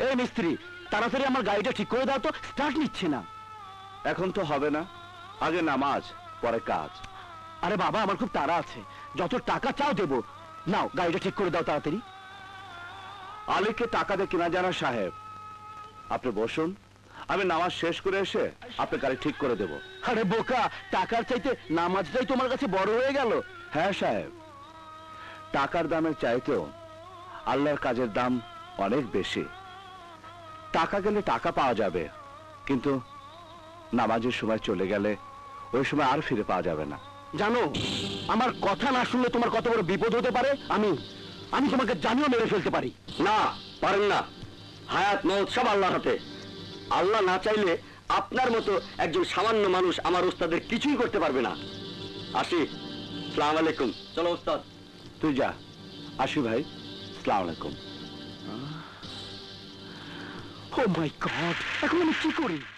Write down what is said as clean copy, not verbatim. ए मिस्त्री ताड़ाताड़ी आमार गाड़ीटा ठीक करे दाओ तो स्टार्ट निच्छे ना। एखन तो होबे ना, आगे नामाज परे काज। अरे बाबा आमार खूब ताड़ा आछे, जतो टाका चाओ देबो। नाओ गाड़ीटा ठीक करे दाओ ताड़ाताड़ी। आलिके टाका दे किना जाना साहेब आपनि बसुन আমি নামাজ শেষ করে এসে আপনার গাড়ি ঠিক করে দেব। আরে বোকা, টাকার চাইতে নামাজটাই তোমার কাছে বড় হয়ে গেল। হ্যাঁ সাহেব, টাকার দামের চাইতেও আল্লাহর কাজের দাম অনেক বেশি। টাকা গেলে টাকা পাওয়া যাবে, কিন্তু নামাজের সময় চলে গেলে ওই সময় আর ফিরে পাওয়া যাবে না। জানো, আমার কথা না শুনলে তোমার কত বড় বিপদ হতে পারে। আমি আমি তোমাকে জানিও মেরে ফেলতে পারি। না পারেন না, হায়াত মওত সব আল্লাহর হাতে। আল্লাহ না চাইলে আপনার মতো একজন সাধারণ মানুষ আমার উস্তাদের কিছুই করতে পারবে না। আসি, আসসালামু আলাইকুম। চলো উস্তাদ, তুই যা। আসি ভাই, আসসালামু আলাইকুম। ও মাই গড, এখন আমি কি করি?